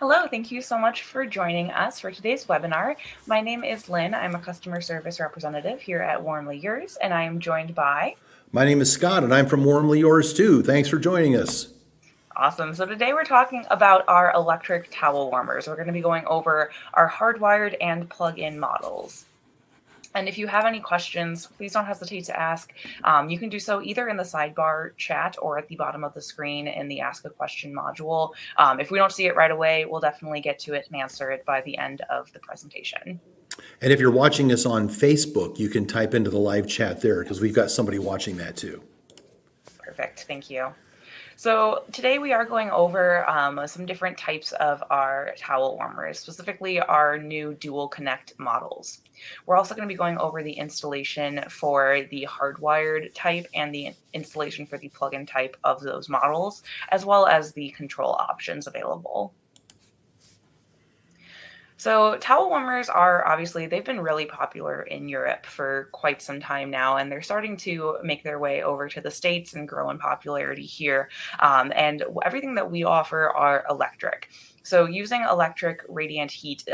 Hello, thank you so much for joining us for today's webinar. My name is Lynn. I'm a customer service representative here at Warmly Yours, and I am joined by... My name is Scott, and I'm from Warmly Yours too. Thanks for joining us. Awesome. So today we're talking about our electric towel warmers. We're going to be going over our hardwired and plug-in models. And if you have any questions, please don't hesitate to ask. You can do so either in the sidebar chat or at the bottom of the screen in the Ask a Question module. If we don't see it right away, we'll definitely get to it and answer it by the end of the presentation. And if you're watching us on Facebook, you can type into the live chat there because we've got somebody watching that too. Perfect. Thank you. So today we are going over some different types of our towel warmers, specifically our new dual connect models. We're also going to be going over the installation for the hardwired type and the installation for the plug-in type of those models, as well as the control options available. So towel warmers are obviously, they've been really popular in Europe for quite some time now, and they're starting to make their way over to the States and grow in popularity here. And everything that we offer are electric. So using electric radiant heat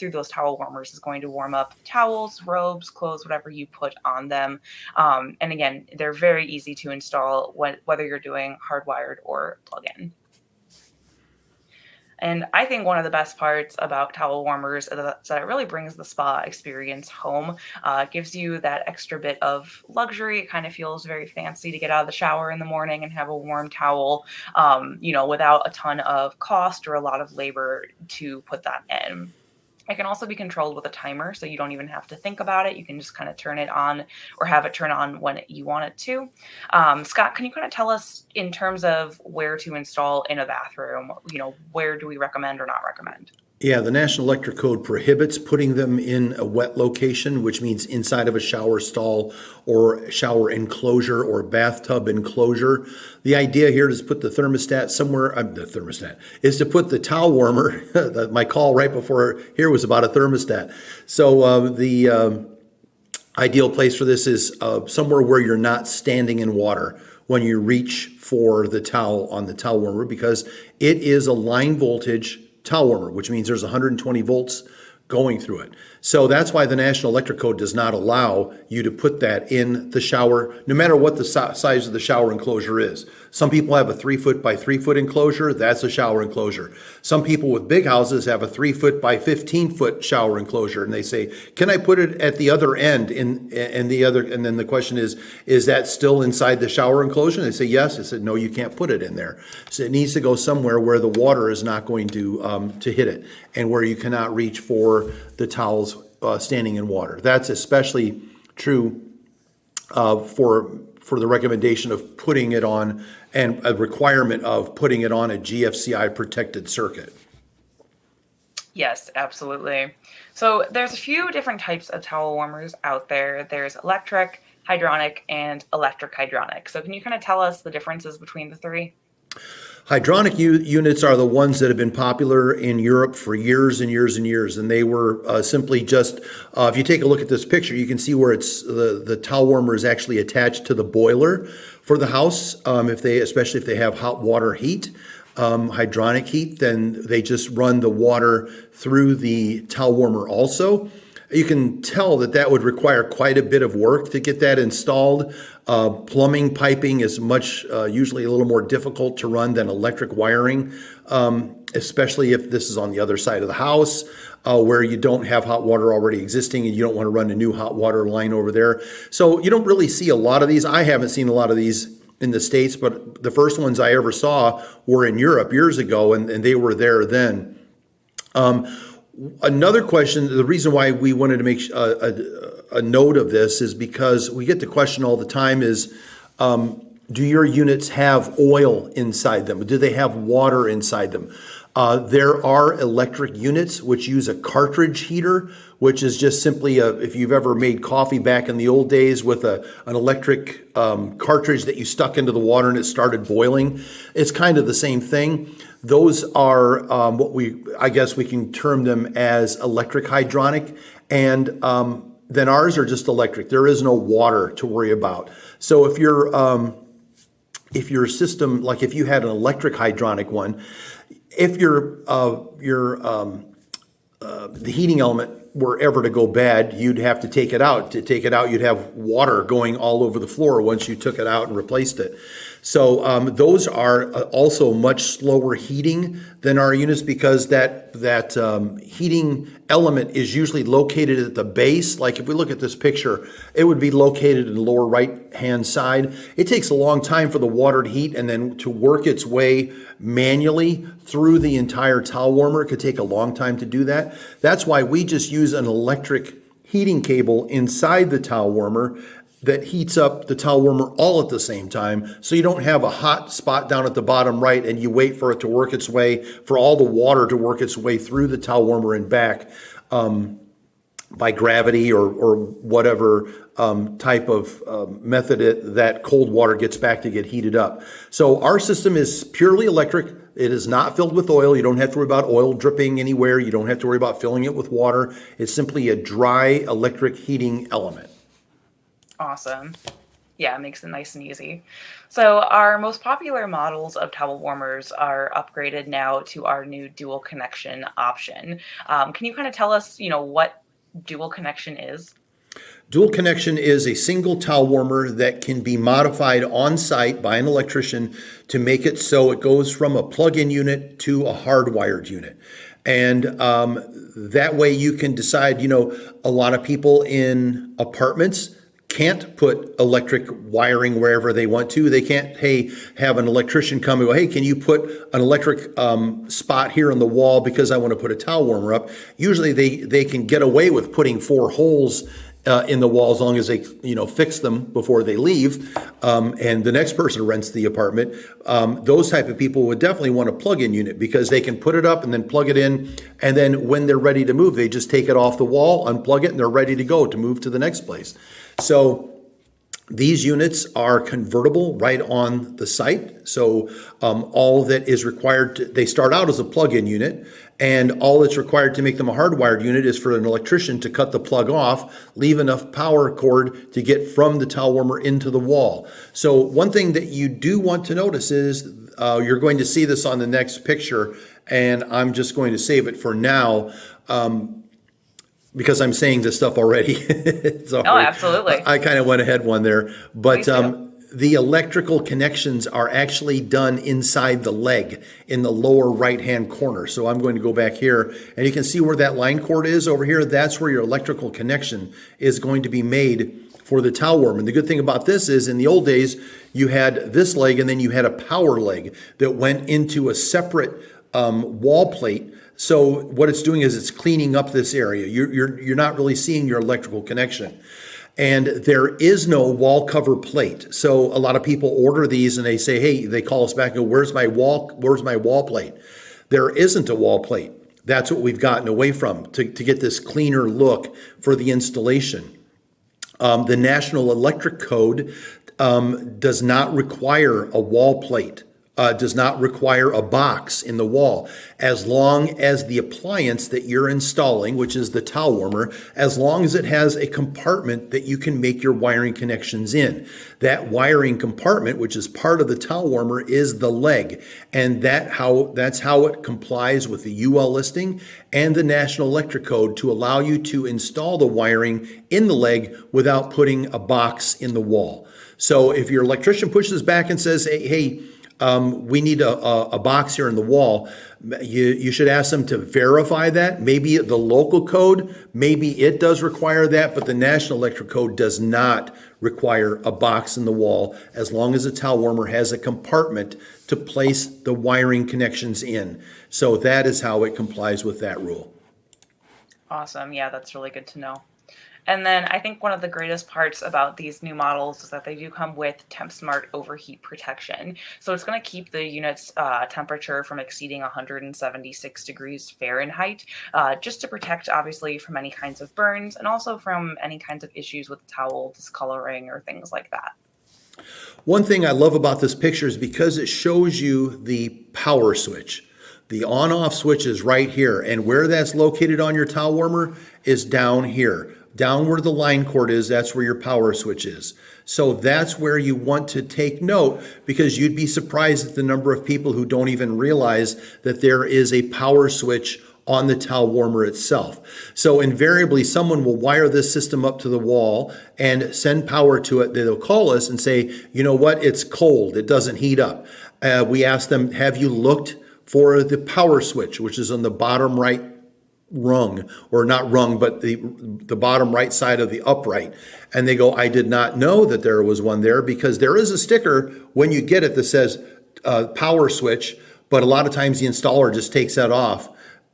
through those towel warmers is going to warm up towels, robes, clothes, whatever you put on them. And again, they're very easy to install whether you're doing hardwired or plug-in. And I think one of the best parts about towel warmers is that it really brings the spa experience home. It gives you that extra bit of luxury. It kind of feels very fancy to get out of the shower in the morning and have a warm towel, you know, without a ton of cost or a lot of labor to put that in. It can also be controlled with a timer, so you don't even have to think about it. You can just kind of turn it on or have it turn on when you want it to. Scott, can you kind of tell us in terms of where to install in a bathroom? You know, where do we recommend or not recommend? Yeah, the National Electric Code prohibits putting them in a wet location, which means inside of a shower stall or shower enclosure or bathtub enclosure. The idea here is put the thermostat somewhere, is to put the towel warmer, my call right before here was about a thermostat. So the ideal place for this is somewhere where you're not standing in water when you reach for the towel on the towel warmer, because it is a line voltage towel warmer, which means there's 120 volts going through it. So that's why the National Electric Code does not allow you to put that in the shower, no matter what the size of the shower enclosure is. Some people have a 3-foot by 3-foot enclosure. That's a shower enclosure. Some people with big houses have a 3-foot by 15-foot shower enclosure, and they say, "Can I put it at the other end?" And then the question is that still inside the shower enclosure? And they say yes. I said, "No, you can't put it in there. So it needs to go somewhere where the water is not going to hit it, and where you cannot reach for the towels standing in water." That's especially true for the recommendation of putting it on, and a requirement of putting it on a GFCI protected circuit. Yes, absolutely. So there's a few different types of towel warmers out there. There's electric, hydronic, and electric hydronic. So can you kind of tell us the differences between the three? Hydronic units are the ones that have been popular in Europe for years and years and years, and they were simply just, if you take a look at this picture, you can see where it's the towel warmer is actually attached to the boiler for the house. Especially if they have hot water heat, hydronic heat, then they just run the water through the towel warmer also. You can tell that that would require quite a bit of work to get that installed. Plumbing piping is usually a little more difficult to run than electric wiring, especially if this is on the other side of the house where you don't have hot water already existing and you don't want to run a new hot water line over there. So you don't really see a lot of these. I haven't seen a lot of these in the States, but the first ones I ever saw were in Europe years ago, and they were there then. Another question, the reason why we wanted to make a note of this is because we get the question all the time is, do your units have oil inside them? Do they have water inside them? There are electric units which use a cartridge heater, which is just simply, if you've ever made coffee back in the old days with an electric cartridge that you stuck into the water and it started boiling, it's kind of the same thing. Those are I guess we can term them as electric hydronic, and then ours are just electric. There is no water to worry about. So if your system, like if you had an electric hydronic one, if the heating element were ever to go bad, you'd have to take it out. To take it out, you'd have water going all over the floor once you took it out and replaced it. So those are also much slower heating than our units, because that heating element is usually located at the base. Like if we look at this picture, it would be located in the lower right-hand side. It takes a long time for the water to heat and then to work its way manually through the entire towel warmer. It could take a long time to do that. That's why we just use an electric heating cable inside the towel warmer that heats up the towel warmer all at the same time, so you don't have a hot spot down at the bottom right and you wait for it to work its way, for all the water to work its way through the towel warmer and back by gravity or whatever type of method that cold water gets back to get heated up. So our system is purely electric. It is not filled with oil. You don't have to worry about oil dripping anywhere. You don't have to worry about filling it with water. It's simply a dry electric heating element. Awesome. Yeah, it makes it nice and easy. So our most popular models of towel warmers are upgraded now to our new dual connection option. Can you kind of tell us, what dual connection is? Dual connection is a single towel warmer that can be modified on site by an electrician to make it so it goes from a plug-in unit to a hardwired unit. And that way you can decide, a lot of people in apartments can't put electric wiring wherever they want to. They can't, have an electrician come and go, hey, can you put an electric spot here on the wall because I want to put a towel warmer up? Usually they can get away with putting 4 holes in the wall as long as they, fix them before they leave, and the next person rents the apartment. Those type of people would definitely want a plug-in unit, because they can put it up and then plug it in, and then when they're ready to move, they just take it off the wall, unplug it, and they're ready to go to move to the next place. So these units are convertible right on the site. So all that is required, they start out as a plug-in unit, and all that's required to make them a hardwired unit is for an electrician to cut the plug off, leave enough power cord to get from the towel warmer into the wall. So one thing that you do want to notice is you're going to see this on the next picture, and I'm just going to save it for now. Because I'm saying this stuff already. Oh, absolutely. I kind of went ahead one there. But the electrical connections are actually done inside the leg in the lower right-hand corner. So I'm going to go back here, and you can see where that line cord is over here. That's where your electrical connection is going to be made for the towel warmer. And the good thing about this is, in the old days, you had this leg, and then you had a power leg that went into a separate wall plate. So what it's doing is it's cleaning up this area. You're not really seeing your electrical connection. And there is no wall cover plate. So a lot of people order these and they say, hey, they call us back and go, where's my wall plate? There isn't a wall plate. That's what we've gotten away from to get this cleaner look for the installation. The National Electric Code does not require a wall plate. Does not require a box in the wall, as long as the appliance that you're installing, which is the towel warmer, as long as it has a compartment that you can make your wiring connections in. That wiring compartment, which is part of the towel warmer, is the leg, and that's how it complies with the UL listing and the National Electric Code to allow you to install the wiring in the leg without putting a box in the wall. So if your electrician pushes back and says, hey, we need a box here in the wall, you should ask them to verify that. Maybe the local code, maybe it does require that, but the National Electric Code does not require a box in the wall, as long as the towel warmer has a compartment to place the wiring connections in. So that is how it complies with that rule. Awesome. Yeah, that's really good to know. And then I think one of the greatest parts about these new models is that they do come with TempSmart overheat protection. So it's going to keep the unit's temperature from exceeding 176 degrees Fahrenheit, just to protect, obviously, from any kinds of burns and also from any kinds of issues with towel discoloring or things like that. One thing I love about this picture is because it shows you the power switch. The on-off switch is right here, and where that's located on your towel warmer is down here. Down where the line cord is, that's where your power switch is. So that's where you want to take note, because you'd be surprised at the number of people who don't even realize that there is a power switch on the towel warmer itself. So invariably, someone will wire this system up to the wall and send power to it. They'll call us and say, you know what, it's cold, it doesn't heat up. We ask them, have you looked for the power switch, which is on the bottom right rung, or not rung, but the bottom right side of the upright? And they go, I did not know that there was one there, because there is a sticker when you get it that says power switch, but a lot of times the installer just takes that off.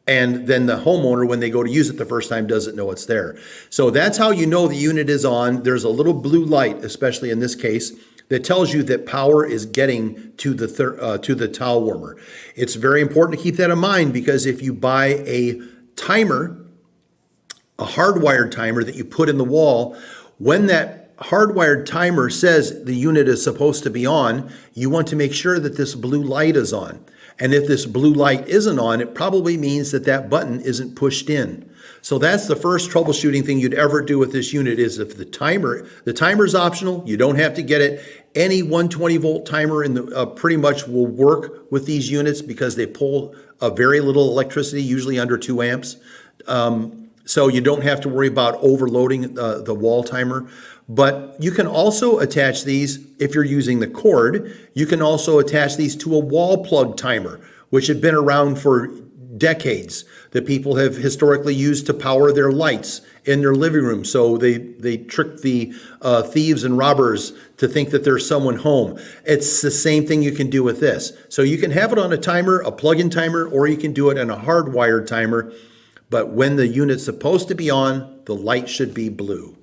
And then the homeowner, when they go to use it the first time, doesn't know it's there. So that's how you know the unit is on. There's a little blue light, especially in this case, that tells you that power is getting to the towel warmer. It's very important to keep that in mind, because if you buy a timer, a hardwired timer that you put in the wall, when that hardwired timer says the unit is supposed to be on, you want to make sure that this blue light is on. And if this blue light isn't on, it probably means that that button isn't pushed in. So that's the first troubleshooting thing you'd ever do with this unit, is if the timer is optional, you don't have to get it. Any 120 volt timer in the pretty much will work with these units, because they pull a very little electricity, usually under 2 amps. So you don't have to worry about overloading the wall timer. But you can also attach these, if you're using the cord, you can also attach these to a wall plug timer, which had been around for decades, that people have historically used to power their lights in their living room. So they trick the thieves and robbers to think that there's someone home. It's the same thing you can do with this. So you can have it on a timer, a plug-in timer, or you can do it on a hardwired timer. But when the unit's supposed to be on, the light should be blue.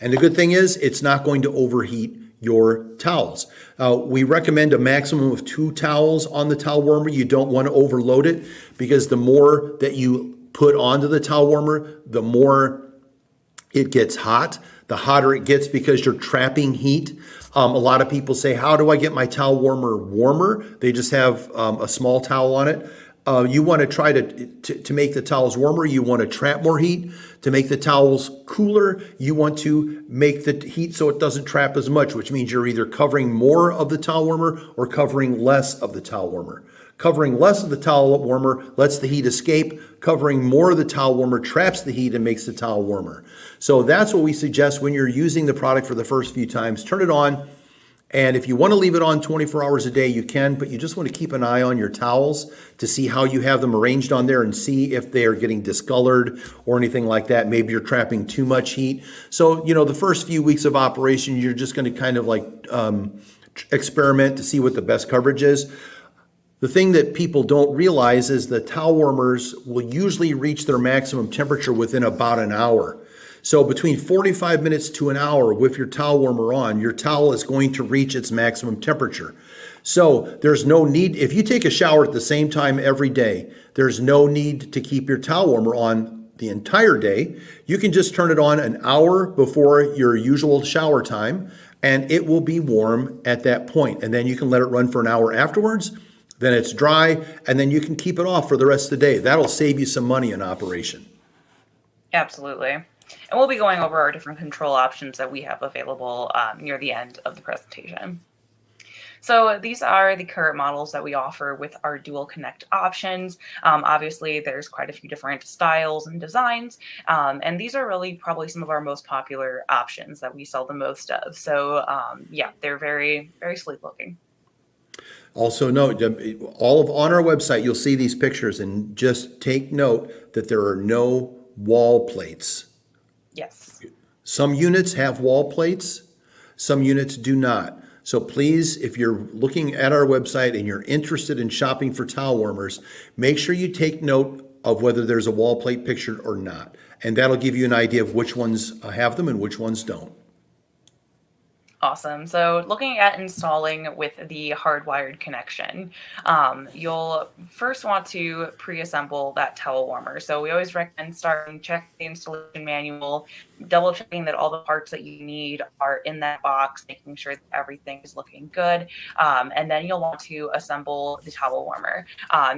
And the good thing is, it's not going to overheat your towels. We recommend a maximum of 2 towels on the towel warmer. You don't want to overload it, because the more that you put onto the towel warmer, the more it gets hot. The hotter it gets, because you're trapping heat. A lot of people say, how do I get my towel warmer warmer? They just have a small towel on it. You want to try to make the towels warmer. You want to trap more heat. To make the towels cooler, you want to make the heat so it doesn't trap as much, which means you're either covering more of the towel warmer or covering less of the towel warmer. Covering less of the towel warmer lets the heat escape. Covering more of the towel warmer traps the heat and makes the towel warmer. So that's what we suggest when you're using the product for the first few times. Turn it on. And if you want to leave it on 24 hours a day, you can, but you just want to keep an eye on your towels to see how you have them arranged on there and see if they are getting discolored or anything like that. Maybe you're trapping too much heat. So, you know, the first few weeks of operation, you're just going to kind of like experiment to see what the best coverage is. The thing that people don't realize is the towel warmers will usually reach their maximum temperature within about an hour. So between 45 minutes to an hour with your towel warmer on, your towel is going to reach its maximum temperature. So there's no need, if you take a shower at the same time every day, there's no need to keep your towel warmer on the entire day. You can just turn it on an hour before your usual shower time, and it will be warm at that point. And then you can let it run for an hour afterwards. Then it's dry, and then you can keep it off for the rest of the day. That'll save you some money in operation. Absolutely. And we'll be going over our different control options that we have available near the end of the presentation. So these are the current models that we offer with our dual connect options. Obviously, there's quite a few different styles and designs, and these are really probably some of our most popular options that we sell the most of. So yeah, they're very, very sleek looking. Also note, on our website, you'll see these pictures, and just take note that there are no wall plates. Yes. Some units have wall plates, some units do not. So please, if you're looking at our website and you're interested in shopping for towel warmers, make sure you take note of whether there's a wall plate pictured or not. And that'll give you an idea of which ones have them and which ones don't. Awesome. So looking at installing with the hardwired connection, you'll first want to pre-assemble that towel warmer. So we always recommend starting, check the installation manual, double checking that all the parts that you need are in that box, making sure that everything is looking good. And then you'll want to assemble the towel warmer.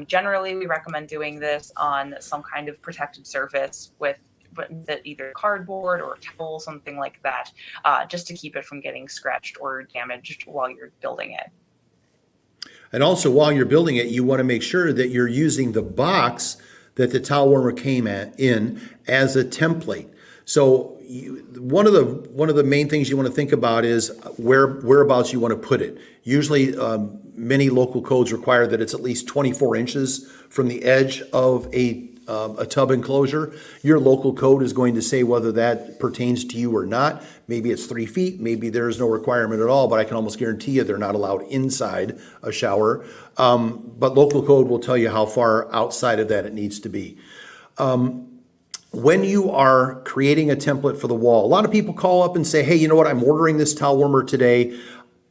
Generally, we recommend doing this on some kind of protected surface with with either cardboard or towel, something like that, just to keep it from getting scratched or damaged while you're building it. And also while you're building it, you want to make sure that you're using the box that the towel warmer came in as a template. So one of the main things you want to think about is whereabouts you want to put it. Usually many local codes require that it's at least 24 inches from the edge of a tub enclosure. Your local code is going to say whether that pertains to you or not. Maybe it's 3 feet, maybe there's no requirement at all, but I can almost guarantee you they're not allowed inside a shower. But local code will tell you how far outside of that it needs to be. When you are creating a template for the wall, a lot of people call up and say, hey, you know what, I'm ordering this towel warmer today.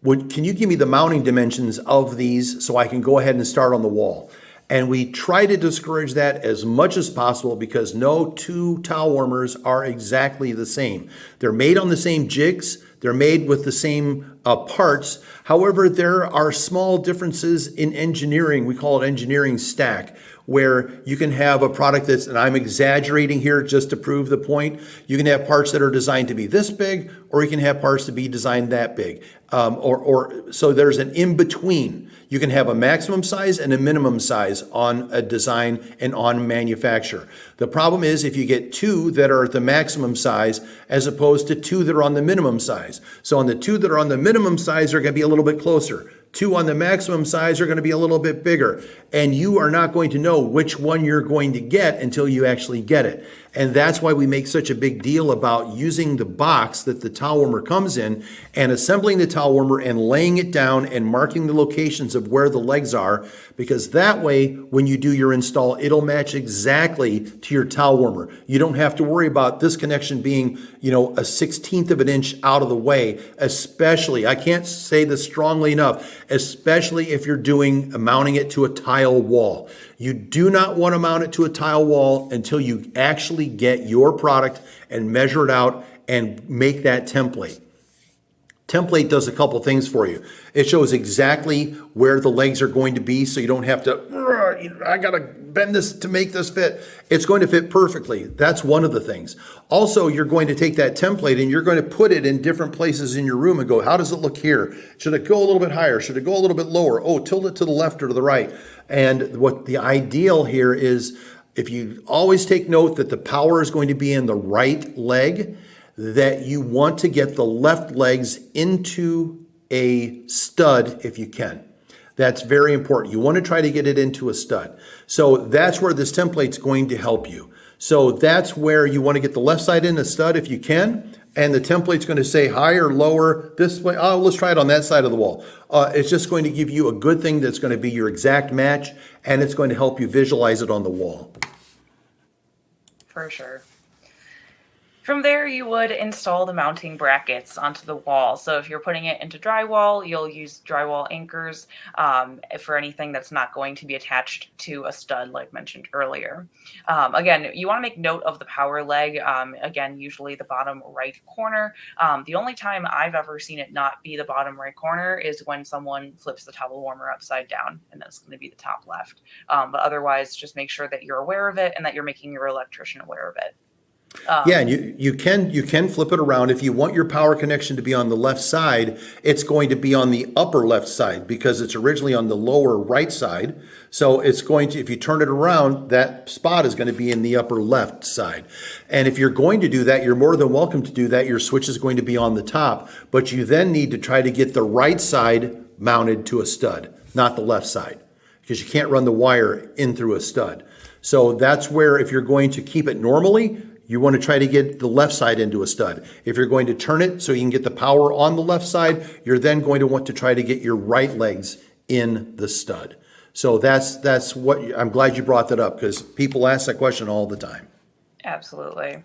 Can you give me the mounting dimensions of these so I can go ahead and start on the wall? And we try to discourage that as much as possible because no two towel warmers are exactly the same. They're made on the same jigs. They're made with the same parts. However, there are small differences in engineering. We call it engineering stack, where you can have a product that's, and I'm exaggerating here just to prove the point, you can have parts that are designed to be this big, or you can have parts to be designed that big. So there's an in-between. You can have a maximum size and a minimum size on a design and on manufacture. The problem is if you get two that are at the maximum size as opposed to two that are on the minimum size. So on the two that are on the minimum size, they're going to be a little bit closer. Two on the maximum size are going to be a little bit bigger. And you are not going to know which one you're going to get until you actually get it. And that's why we make such a big deal about using the box that the towel warmer comes in and assembling the towel warmer and laying it down and marking the locations of where the legs are, because that way, when you do your install, it'll match exactly to your towel warmer. You don't have to worry about this connection being, you know, a 16th of an inch out of the way, especially, I can't say this strongly enough, especially if you're mounting it to a tile wall. You do not want to mount it to a tile wall until you actually get your product and measure it out and make that template. Template does a couple things for you. It shows exactly where the legs are going to be, so you don't have to, I gotta bend this to make this fit. It's going to fit perfectly. That's one of the things. Also, you're going to take that template and you're going to put it in different places in your room and go, how does it look here? Should it go a little bit higher? Should it go a little bit lower? Oh, tilt it to the left or to the right. And what the ideal here is, if you always take note that the power is going to be in the right leg, that you want to get the left legs into a stud if you can. That's very important. You want to try to get it into a stud. So that's where this template's going to help you. So that's where you want to get the left side in a stud if you can. And the template's going to say higher, lower, this way. Oh, let's try it on that side of the wall. It's just going to give you a good thing that's going to be your exact match, and it's going to help you visualize it on the wall. For sure. From there, you would install the mounting brackets onto the wall. So if you're putting it into drywall, you'll use drywall anchors for anything that's not going to be attached to a stud, like mentioned earlier. Again, you want to make note of the power leg. Again, usually the bottom right corner. The only time I've ever seen it not be the bottom right corner is when someone flips the towel warmer upside down, and that's going to be the top left. But otherwise, just make sure that you're aware of it and that you're making your electrician aware of it. Yeah, and you can flip it around. If you want your power connection to be on the left side, it's going to be on the upper left side because it's originally on the lower right side. So it's going to, if you turn it around, that spot is going to be in the upper left side. And if you're going to do that, you're more than welcome to do that. Your switch is going to be on the top, but you then need to try to get the right side mounted to a stud, not the left side, because you can't run the wire in through a stud. So that's where, if you're going to keep it normally, you want to try to get the left side into a stud. If you're going to turn it so you can get the power on the left side, you're then going to want to try to get your right legs in the stud. So that's what, I'm glad you brought that up because people ask that question all the time. Absolutely.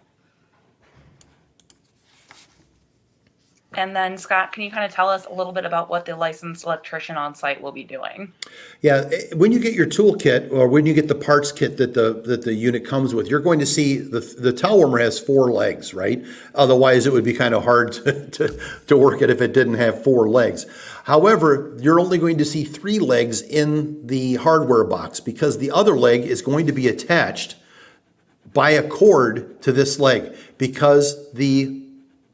And then, Scott, can you kind of tell us a little bit about what the licensed electrician on site will be doing? Yeah, when you get your toolkit or when you get the parts kit that the unit comes with, you're going to see the towel warmer has 4 legs, right? Otherwise, it would be kind of hard to work it if it didn't have 4 legs. However, you're only going to see 3 legs in the hardware box because the other leg is going to be attached by a cord to this leg because the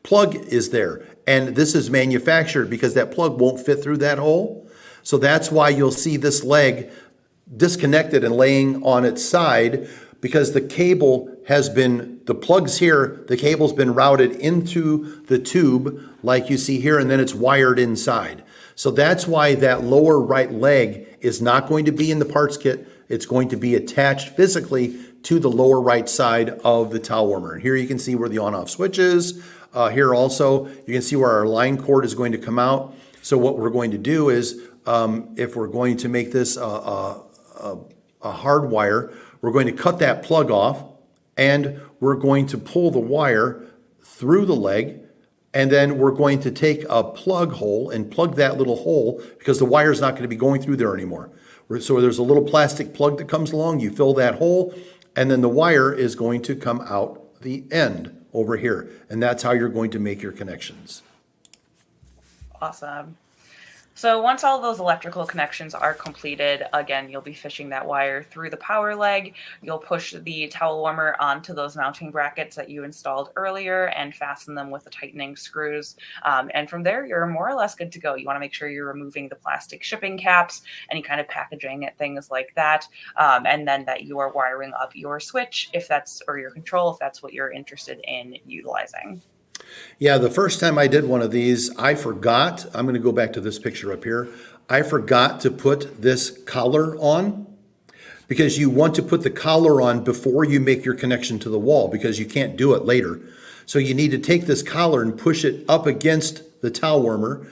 plug is there. And this is manufactured because that plug won't fit through that hole. So that's why you'll see this leg disconnected and laying on its side, because the cable has been, the plug's here, the cable's been routed into the tube like you see here, and then it's wired inside. So that's why that lower right leg is not going to be in the parts kit. It's going to be attached physically to the lower right side of the towel warmer. And here you can see where the on-off switch is. Here also, you can see where our line cord is going to come out. So what we're going to do is, if we're going to make this a hard wire, we're going to cut that plug off, and we're going to pull the wire through the leg, and then we're going to take a plug hole and plug that little hole, because the wire is not going to be going through there anymore. So there's a little plastic plug that comes along, you fill that hole, and then the wire is going to come out the end over here. And that's how you're going to make your connections. Awesome. So once all those electrical connections are completed, again, you'll be fishing that wire through the power leg. You'll push the towel warmer onto those mounting brackets that you installed earlier and fasten them with the tightening screws. And from there, you're more or less good to go. You want to make sure you're removing the plastic shipping caps, any kind of packaging, things like that. And then that you are wiring up your switch, if that's, or your control, if that's what you're interested in utilizing. Yeah, the first time I did one of these, I forgot, I'm going to go back to this picture up here. I forgot to put this collar on, because you want to put the collar on before you make your connection to the wall, because you can't do it later. So you need to take this collar and push it up against the towel warmer,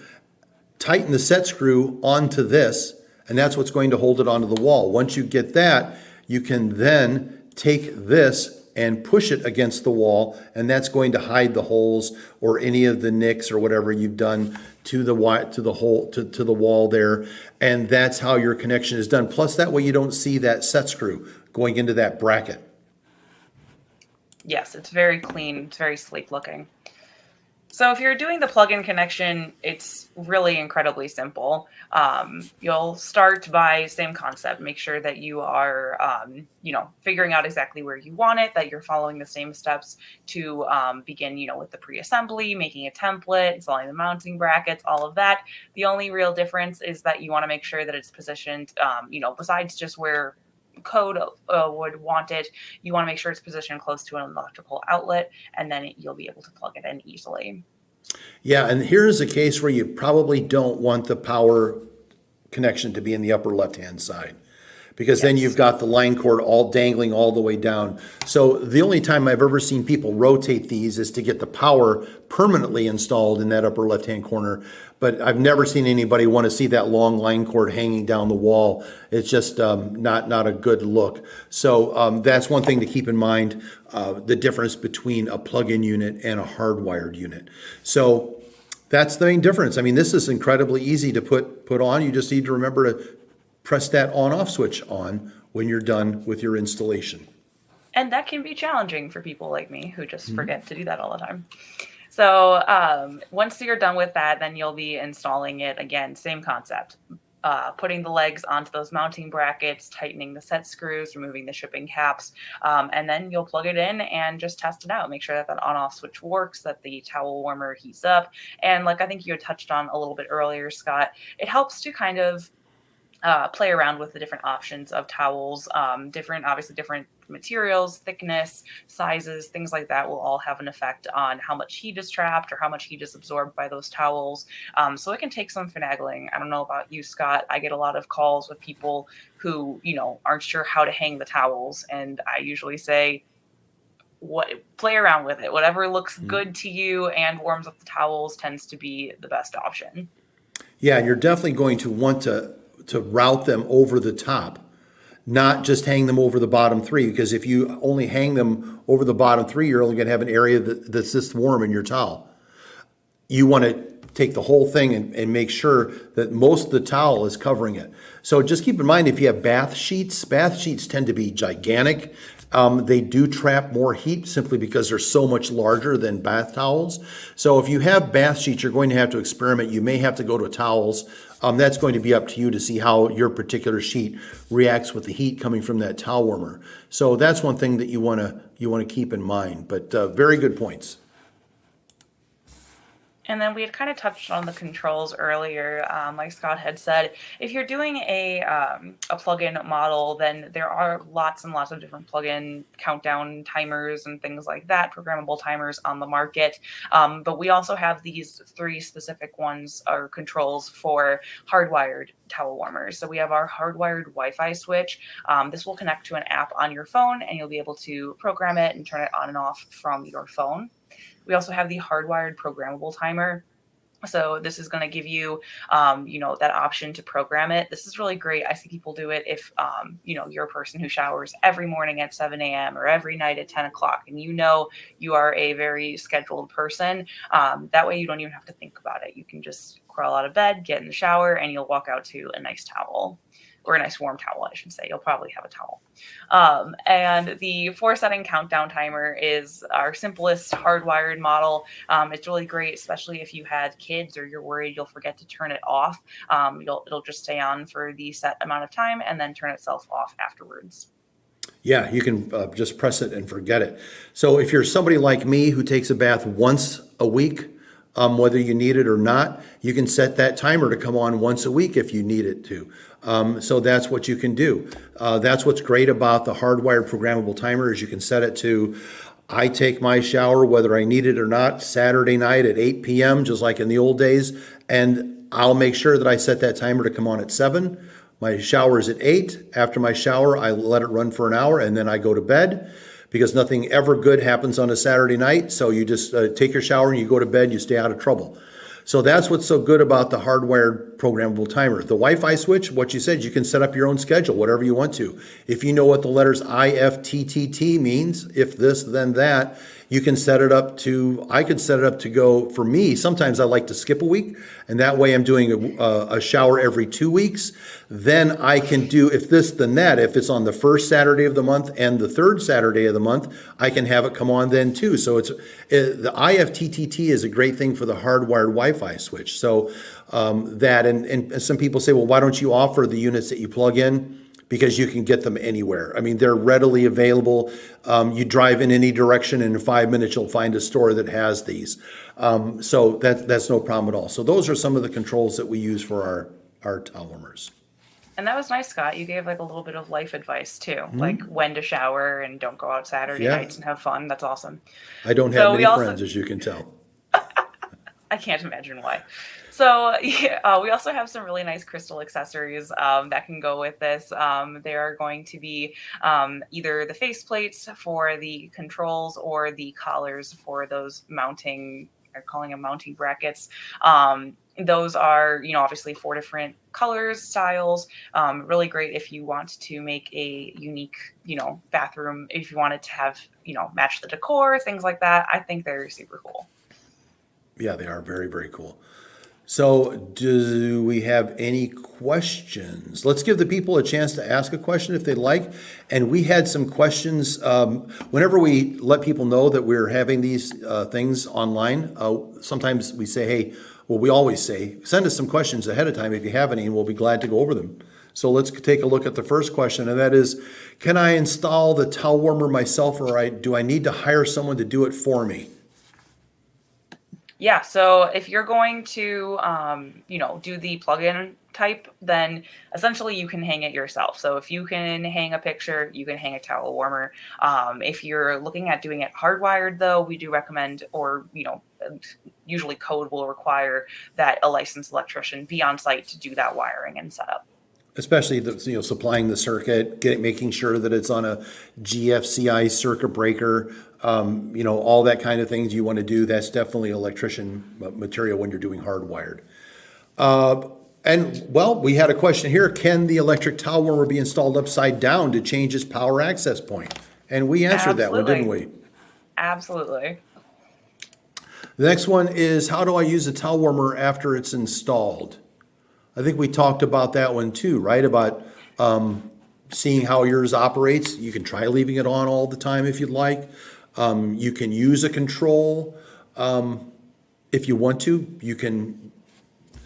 tighten the set screw onto this, and that's what's going to hold it onto the wall. Once you get that, you can then take this and push it against the wall, and that's going to hide the holes or any of the nicks or whatever you've done to the wall there. And that's how your connection is done. Plus, that way you don't see that set screw going into that bracket. Yes, it's very clean. It's very sleek looking. So if you're doing the plug-in connection, it's really incredibly simple. You'll start by same concept. Make sure that you are, figuring out exactly where you want it, that you're following the same steps to begin, with the pre-assembly, making a template, installing the mounting brackets, all of that. The only real difference is that you want to make sure that it's positioned, besides just where code would want it, you want to make sure it's positioned close to an electrical outlet, and then you'll be able to plug it in easily. Yeah, and here's a case where you probably don't want the power connection to be in the upper left-hand side, because yes, then you've got the line cord all dangling all the way down. So the only time I've ever seen people rotate these is to get the power permanently installed in that upper left-hand corner. But I've never seen anybody want to see that long line cord hanging down the wall. It's just not a good look. So that's one thing to keep in mind, the difference between a plug-in unit and a hardwired unit. So that's the main difference. I mean, this is incredibly easy to put on. You just need to remember to press that on-off switch on when you're done with your installation. And that can be challenging for people like me who just forget to do that all the time. So once you're done with that, then you'll be installing it again, same concept. Putting the legs onto those mounting brackets, tightening the set screws, removing the shipping caps, and then you'll plug it in and just test it out. Make sure that that on-off switch works, that the towel warmer heats up. And like I think you had touched on a little bit earlier, Scott, it helps to kind of play around with the different options of towels, different materials, thickness, sizes, things like that will all have an effect on how much heat is trapped or how much heat is absorbed by those towels. So it can take some finagling. I don't know about you, Scott. I get a lot of calls with people who, aren't sure how to hang the towels. And I usually say, play around with it. Whatever looks good to you and warms up the towels tends to be the best option. Yeah, you're definitely going to want to route them over the top, not just hang them over the bottom three, because if you only hang them over the bottom three, you're only going to have an area that's this warm in your towel. You want to take the whole thing and make sure that most of the towel is covering it. So just keep in mind, if you have bath sheets tend to be gigantic. They do trap more heat simply because they're so much larger than bath towels. So if you have bath sheets, you're going to have to experiment. You may have to go to towels That's going to be up to you to see how your particular sheet reacts with the heat coming from that towel warmer. So that's one thing that you want to keep in mind, but very good points. And then we had kind of touched on the controls earlier. Like Scott had said, if you're doing a plug-in model, then there are lots and lots of different plug-in countdown timers and things like that, programmable timers on the market. But we also have these three specific ones or controls for hardwired towel warmers. So we have our hardwired Wi-Fi switch. This will connect to an app on your phone, and you'll be able to program it and turn it on and off from your phone. We also have the hardwired programmable timer. So this is going to give you, you know, that option to program it. This is really great. I see people do it if, you know, you're a person who showers every morning at 7 a.m. or every night at 10 o'clock, and you know you are a very scheduled person. That way you don't even have to think about it. You can just crawl out of bed, get in the shower, and you'll walk out to a nice towel. Or a nice warm towel, I should say. You'll probably have a towel. And the 4-second countdown timer is our simplest hardwired model. It's really great, especially if you have kids or you're worried you'll forget to turn it off. It'll just stay on for the set amount of time and then turn itself off afterwards. Yeah, you can just press it and forget it. So if you're somebody like me who takes a bath once a week, whether you need it or not, you can set that timer to come on once a week if you need it to. So that's what you can do. That's what's great about the hardwired programmable timer is you can set it to, I take my shower, whether I need it or not, Saturday night at 8 p.m., just like in the old days, and I'll make sure that I set that timer to come on at 7. My shower is at 8. After my shower, I let it run for an hour, and then I go to bed. Because nothing ever good happens on a Saturday night, so you just take your shower and you go to bed, you stay out of trouble. So that's what's so good about the hardwired programmable timer. The Wi-Fi switch, what you said, you can set up your own schedule, whatever you want to. If you know what the letters IFTTT means, if this, then that, you can set it up to, I could set it up to go, for me, sometimes I like to skip a week, and that way I'm doing a shower every 2 weeks. Then I can do, if this, then that, if it's on the first Saturday of the month and the third Saturday of the month, I can have it come on then too. So it's the IFTTT is a great thing for the hardwired Wi-Fi switch. So that, and some people say, well, why don't you offer the units that you plug in? Because you can get them anywhere. I mean, they're readily available. You drive in any direction, and in 5 minutes you'll find a store that has these. So that's no problem at all. So those are some of the controls that we use for our towel warmers. And that was nice, Scott. You gave like a little bit of life advice too, like when to shower and don't go out Saturday nights and have fun. That's awesome. I don't have many friends, as you can tell. I can't imagine why. So yeah, we also have some really nice crystal accessories that can go with this. They are going to be either the faceplates for the controls or the collars for those mounting, I'm calling them mounting brackets. Those are, you know, obviously 4 different colors, styles, really great if you want to make a unique, you know, bathroom, if you wanted to have, you know, match the decor, things like that. I think they're super cool. Yeah, they are very, very cool. So do we have any questions? Let's give the people a chance to ask a question if they'd like. And we had some questions. Whenever we let people know that we're having these things online, sometimes we say, hey, well, we always say, send us some questions ahead of time if you have any, and we'll be glad to go over them. So let's take a look at the first question, and that is, can I install the towel warmer myself, or do I need to hire someone to do it for me? Yeah, so if you're going to, you know, do the plug-in type, then essentially you can hang it yourself. So if you can hang a picture, you can hang a towel warmer. If you're looking at doing it hardwired, though, we do recommend, or, you know, usually code will require that a licensed electrician be on site to do that wiring and setup. Especially the, you know, supplying the circuit, making sure that it's on a GFCI circuit breaker, you know, all that kind of things you want to do. That's definitely electrician material when you're doing hardwired. And well, we had a question here. Can the electric towel warmer be installed upside down to change its power access point? And we answered that one, didn't we? Absolutely. The next one is, how do I use a towel warmer after it's installed? I think we talked about that one too, right? About seeing how yours operates. You can try leaving it on all the time if you'd like. You can use a control if you want to. You can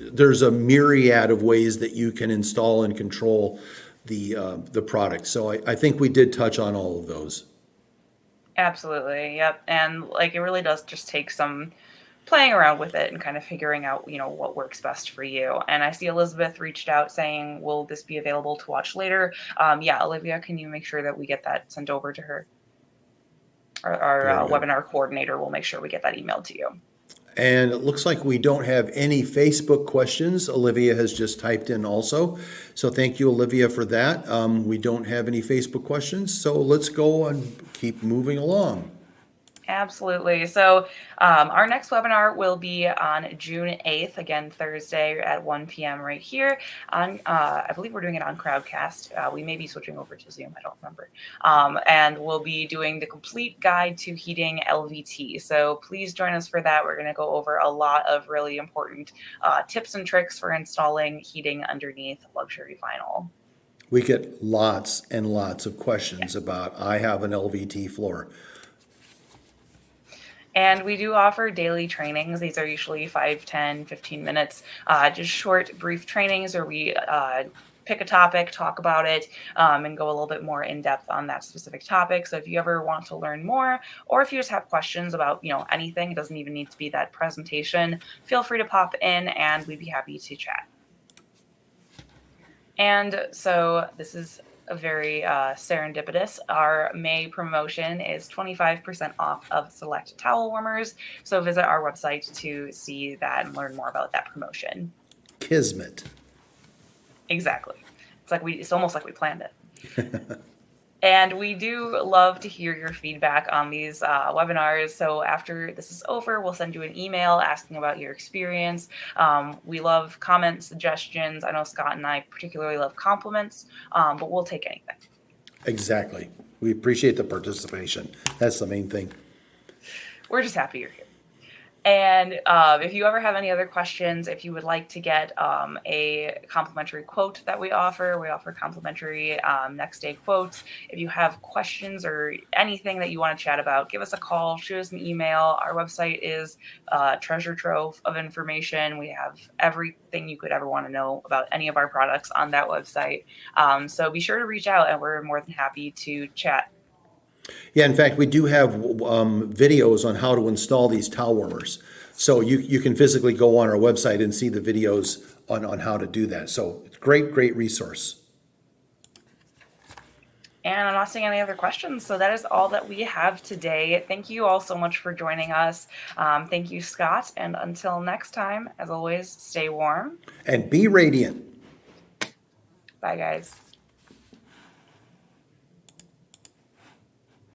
there's a myriad of ways that you can install and control the product. So I think we did touch on all of those. Absolutely. Yep. And like, it really does just take some playing around with it and kind of figuring out, you know, what works best for you. And I see Elizabeth reached out saying, will this be available to watch later? Yeah, Olivia, can you make sure that we get that sent over to her? Our webinar coordinator will make sure we get that emailed to you. And it looks like we don't have any Facebook questions. Olivia has just typed in also. So thank you, Olivia, for that. We don't have any Facebook questions. So let's go and keep moving along. Absolutely. So our next webinar will be on June 8th, again, Thursday at 1 p.m. right here. On I believe we're doing it on Crowdcast. We may be switching over to Zoom. I don't remember. And we'll be doing the complete guide to heating LVT. So please join us for that. We're going to go over a lot of really important tips and tricks for installing heating underneath luxury vinyl. We get lots and lots of questions about, I have an LVT floor. And we do offer daily trainings. These are usually 5, 10, 15 minutes, just short, brief trainings where we pick a topic, talk about it, and go a little bit more in depth on that specific topic. So if you ever want to learn more, or if you just have questions about, you know, anything, it doesn't even need to be that presentation, feel free to pop in and we'd be happy to chat. And so this is very serendipitous. Our May promotion is 25% off of select towel warmers. So visit our website to see that and learn more about that promotion. Kismet. Exactly. It's like it's almost like we planned it. And we do love to hear your feedback on these webinars. So after this is over, we'll send you an email asking about your experience. We love comments, suggestions. I know Scott and I particularly love compliments, but we'll take anything. Exactly. We appreciate the participation. That's the main thing. We're just happy you're here. And if you ever have any other questions, if you would like to get a complimentary quote that we offer complimentary next day quotes. If you have questions or anything that you want to chat about, give us a call, shoot us an email. Our website is a treasure trove of information. We have everything you could ever want to know about any of our products on that website. So be sure to reach out and we're more than happy to chat. Yeah, in fact, we do have videos on how to install these towel warmers. So you can physically go on our website and see the videos on how to do that. So it's a great resource. And I'm not seeing any other questions. So that is all that we have today. Thank you all so much for joining us. Thank you, Scott. And until next time, as always, stay warm. And be radiant. Bye, guys.